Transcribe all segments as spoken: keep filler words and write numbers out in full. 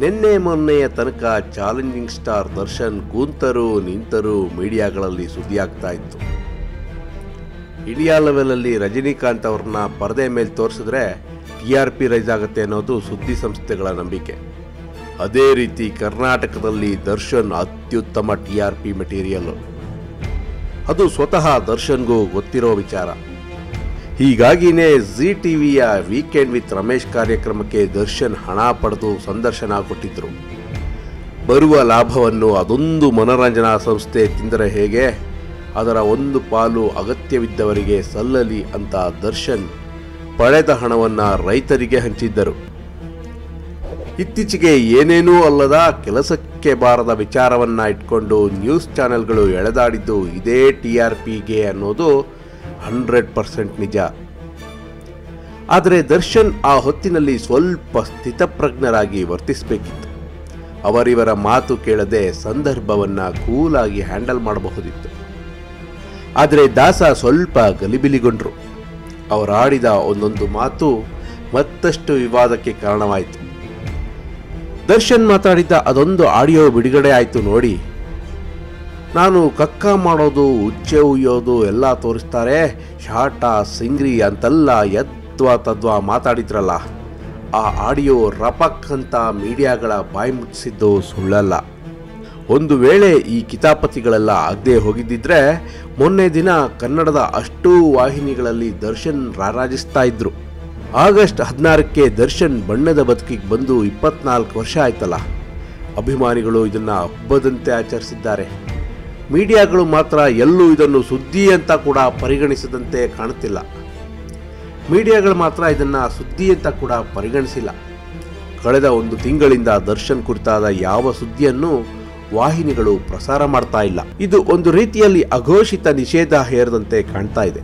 ನಿನ್ನೆ ಮೊನ್ನೆಯ ತನಕ challenging star Darshan ಕೂಂತರು ನಿಂತರು ಮೀಡಿಯಾಗಳಲ್ಲಿ ಸುದ್ದಿಯಾಗ್ತಾ ಇತ್ತು. ಇಂಡಿಯಾ ಲೆವೆಲಲ್ಲಿ ರಜನಿಕಾಂತ್ ಅವರನ್ನ ಪರದೆ ಮೇಲೆ ತೋರಿಸಿದ್ರೆ ಟಿ ಆರ್ ಪಿ ರೈಸ್ ಆಗುತ್ತೆ ಅನ್ನೋದು ಸುದ್ದಿ ಸಂಸ್ಥೆಗಳ ನಂಬಿಕೆ. ಅದೇ ರೀತಿ ಕರ್ನಾಟಕದಲ್ಲಿ ದರ್ಶನ್ ಅತ್ಯುತ್ತಮ ಟಿ ಆರ್ ಪಿ ಮೆಟೀರಿಯಲ್, ಅದು ಸ್ವತಃ ದರ್ಶನ್ಗೂ ಗೊತ್ತಿರೋ ವಿಚಾರ. ಹೀಗಾಗಿನೇ ಝೀ ಟಿವಿಯ ವೀಕೆಂಡ್ ವಿತ್ ರಮೇಶ್ ಕಾರ್ಯಕ್ರಮಕ್ಕೆ ದರ್ಶನ್ ಹಣ ಪಡೆದು ಸಂದರ್ಶನ ಕೊಟ್ಟಿದ್ದರು. ಬರುವ ಲಾಭವನ್ನು ಅದೊಂದು ಮನೋರಂಜನಾ ಸಂಸ್ಥೆ ತಿಂದರೆ ಹೇಗೆ, ಅದರ ಒಂದು ಪಾಲು ಅಗತ್ಯವಿದ್ದವರಿಗೆ ಸಲ್ಲಲಿ ಅಂತ ದರ್ಶನ್ ಪಡೆದ ಹಣವನ್ನು ರೈತರಿಗೆ ಹಂಚಿದ್ದರು. ಇತ್ತೀಚೆಗೆ ಏನೇನೂ ಅಲ್ಲದ, ಕೆಲಸಕ್ಕೆ ಬಾರದ ವಿಚಾರವನ್ನು ಇಟ್ಕೊಂಡು ನ್ಯೂಸ್ ಚಾನೆಲ್ಗಳು ಎಳೆದಾಡಿದ್ದು ಇದೇ ಟಿ ಆರ್ ಪಿಗೆ ಅನ್ನೋದು ಹಂಡ್ರೆಡ್ ಪರ್ಸೆಂಟ್ ನಿಜ. ಆದರೆ ದರ್ಶನ್ ಆ ಹೊತ್ತಿನಲ್ಲಿ ಸ್ವಲ್ಪ ಸ್ಥಿತಪ್ರಜ್ಞರಾಗಿ ವರ್ತಿಸಬೇಕಿತ್ತು. ಅವರಿವರ ಮಾತು ಕೇಳದೆ ಸಂದರ್ಭವನ್ನು ಕೂಲಾಗಿ ಹ್ಯಾಂಡಲ್ ಮಾಡಬಹುದಿತ್ತು. ಆದರೆ ದಾಸ ಸ್ವಲ್ಪ ಗಲಿಬಿಲಿಗೊಂಡರು. ಅವರಾಡಿದ ಒಂದೊಂದು ಮಾತು ಮತ್ತಷ್ಟು ವಿವಾದಕ್ಕೆ ಕಾರಣವಾಯಿತು. ದರ್ಶನ್ ಮಾತಾಡಿದ ಅದೊಂದು ಆಡಿಯೋ ಬಿಡುಗಡೆ ಆಯಿತು ನೋಡಿ. ನಾನು ಕಕ್ಕ ಮಾಡೋದು, ಉಚ್ಚೆ ಉಯ್ಯೋದು ಎಲ್ಲ ತೋರಿಸ್ತಾರೆ, ಶಾಟ ಸಿಂಗ್ರಿ ಅಂತೆಲ್ಲ ಯದ್ವಾ ತದ್ವಾ ಮಾತಾಡಿದ್ರಲ್ಲ, ಆ ಆಡಿಯೋ ರಪಕ್ ಅಂತ ಮೀಡಿಯಾಗಳ ಬಾಯಿ ಮುಚ್ಚಿಸಿದ್ದು ಸುಳ್ಳಲ್ಲ. ಒಂದು ವೇಳೆ ಈ ಕಿತಾಪತಿಗಳೆಲ್ಲ ಆಗದೆ ಹೋಗಿದ್ದಿದ್ರೆ ಮೊನ್ನೆ ದಿನ ಕನ್ನಡದ ಅಷ್ಟೂ ವಾಹಿನಿಗಳಲ್ಲಿ ದರ್ಶನ್ ರಾರಾಜಿಸ್ತಾ ಇದ್ರು. ಆಗಸ್ಟ್ ಹದಿನಾರಕ್ಕೆ ದರ್ಶನ್ ಬಣ್ಣದ ಬದುಕಿಗೆ ಬಂದು ಇಪ್ಪತ್ನಾಲ್ಕು ವರ್ಷ ಆಯ್ತಲ್ಲ, ಅಭಿಮಾನಿಗಳು ಇದನ್ನು ಹಬ್ಬದಂತೆ ಆಚರಿಸಿದ್ದಾರೆ. ಮೀಡಿಯಾಗಳು ಮಾತ್ರ ಎಲ್ಲೂ ಇದನ್ನು ಸುದ್ದಿ ಅಂತ ಕೂಡ ಪರಿಗಣಿಸದಂತೆ ಕಾಣುತ್ತಿಲ್ಲ. ಮೀಡಿಯಾಗಳು ಮಾತ್ರ ಇದನ್ನು ಸುದ್ದಿ ಅಂತ ಕೂಡ ಪರಿಗಣಿಸಿಲ್ಲ. ಕಳೆದ ಒಂದು ತಿಂಗಳಿಂದ ದರ್ಶನ್ ಕುರಿತಾದ ಯಾವ ಸುದ್ದಿಯನ್ನು ವಾಹಿನಿಗಳು ಪ್ರಸಾರ ಮಾಡ್ತಾ ಇಲ್ಲ. ಇದು ಒಂದು ರೀತಿಯಲ್ಲಿ ಅಘೋಷಿತ ನಿಷೇಧ ಹೇರದಂತೆ ಕಾಣ್ತಾ ಇದೆ.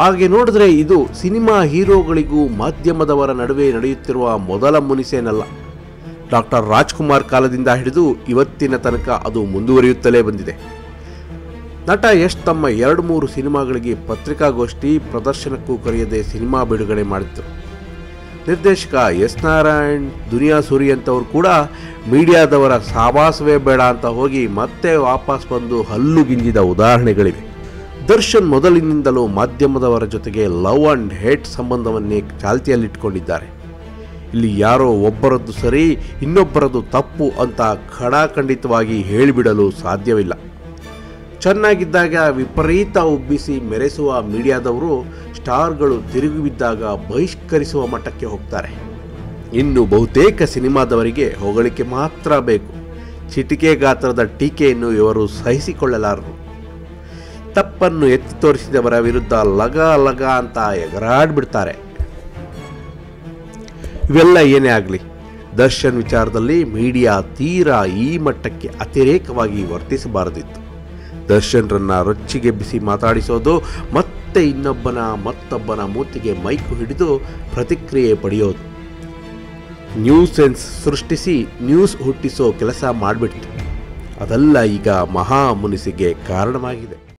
ಹಾಗೆ ನೋಡಿದ್ರೆ ಇದು ಸಿನಿಮಾ ಹೀರೋಗಳಿಗೂ ಮಾಧ್ಯಮದವರ ನಡುವೆ ನಡೆಯುತ್ತಿರುವ ಮೊದಲ ಮುನಿಸೇನಲ್ಲ. ಡಾಕ್ಟರ್ ರಾಜ್ಕುಮಾರ್ ಕಾಲದಿಂದ ಹಿಡಿದು ಇವತ್ತಿನ ತನಕ ಅದು ಮುಂದುವರಿಯುತ್ತಲೇ ಬಂದಿದೆ. ನಟ ಯಶ್ ತಮ್ಮ ಎರಡು ಮೂರು ಸಿನಿಮಾಗಳಿಗೆ ಪತ್ರಿಕಾಗೋಷ್ಠಿ, ಪ್ರದರ್ಶನಕ್ಕೂ ಕರೆಯದೆ ಸಿನಿಮಾ ಬಿಡುಗಡೆ ಮಾಡಿದ್ದರು. ನಿರ್ದೇಶಕ ಎಸ್ ನಾರಾಯಣ್, ದುನಿಯಾ ಸೂರಿ ಅಂತವರು ಕೂಡ ಮೀಡಿಯಾದವರ ಸಹವಾಸವೇ ಬೇಡ ಅಂತ ಹೋಗಿ ಮತ್ತೆ ವಾಪಸ್ ಬಂದು ಹಲ್ಲು ಗಿಂಜಿದ ಉದಾಹರಣೆಗಳಿವೆ. ದರ್ಶನ್ ಮೊದಲಿನಿಂದಲೂ ಮಾಧ್ಯಮದವರ ಜೊತೆಗೆ ಲವ್ ಆ್ಯಂಡ್ ಹೇಟ್ ಸಂಬಂಧವನ್ನೇ ಚಾಲ್ತಿಯಲ್ಲಿಟ್ಕೊಂಡಿದ್ದಾರೆ. ಇಲ್ಲಿ ಯಾರೋ ಒಬ್ಬರದ್ದು ಸರಿ ಇನ್ನೊಬ್ಬರದ್ದು ತಪ್ಪು ಅಂತ ಖಡಾಖಂಡಿತವಾಗಿ ಹೇಳಿಬಿಡಲು ಸಾಧ್ಯವಿಲ್ಲ. ಚೆನ್ನಾಗಿದ್ದಾಗ ವಿಪರೀತ ಉಬ್ಬಿಸಿ ಮೆರೆಸುವ ಮೀಡಿಯಾದವರು ಸ್ಟಾರ್ಗಳು ತಿರುಗಿ ಬಿದ್ದಾಗ ಬಹಿಷ್ಕರಿಸುವ ಮಟ್ಟಕ್ಕೆ ಹೋಗ್ತಾರೆ. ಇನ್ನು ಬಹುತೇಕ ಸಿನಿಮಾದವರಿಗೆ ಹೊಗಳಿಕೆ ಮಾತ್ರ ಬೇಕು, ಚಿಟಿಕೆ ಗಾತ್ರದ ಟೀಕೆಯನ್ನು ಇವರು ಸಹಿಸಿಕೊಳ್ಳಲಾರರು. ತಪ್ಪನ್ನು ಎತ್ತಿ ತೋರಿಸಿದವರ ವಿರುದ್ಧ ಲಗ ಲಗ ಅಂತ ಎಗರಾಡ್ಬಿಡ್ತಾರೆ. ಇವೆಲ್ಲ ಏನೇ ಆಗಲಿ, ದರ್ಶನ್ ವಿಚಾರದಲ್ಲಿ ಮೀಡಿಯಾ ತೀರಾ ಈ ಮಟ್ಟಕ್ಕೆ ಅತಿರೇಕವಾಗಿ ವರ್ತಿಸಬಾರದಿತ್ತು. ದರ್ಶನ್ರನ್ನು ರೊಚ್ಚಿಗೆ ಬಿಸಿ ಮಾತಾಡಿಸೋದು, ಮತ್ತೆ ಇನ್ನೊಬ್ಬನ ಮತ್ತೊಬ್ಬನ ಮೂತಿಗೆ ಮೈಕು ಹಿಡಿದು ಪ್ರತಿಕ್ರಿಯೆ ಪಡೆಯೋದು, ನ್ಯೂಸೆನ್ಸ್ ಸೃಷ್ಟಿಸಿ ನ್ಯೂಸ್ ಹುಟ್ಟಿಸೋ ಕೆಲಸ ಮಾಡಿಬಿಡ್ತು. ಅದೆಲ್ಲ ಈಗ ಮಹಾ ಮುನಿಸಿಗೆ ಕಾರಣವಾಗಿದೆ.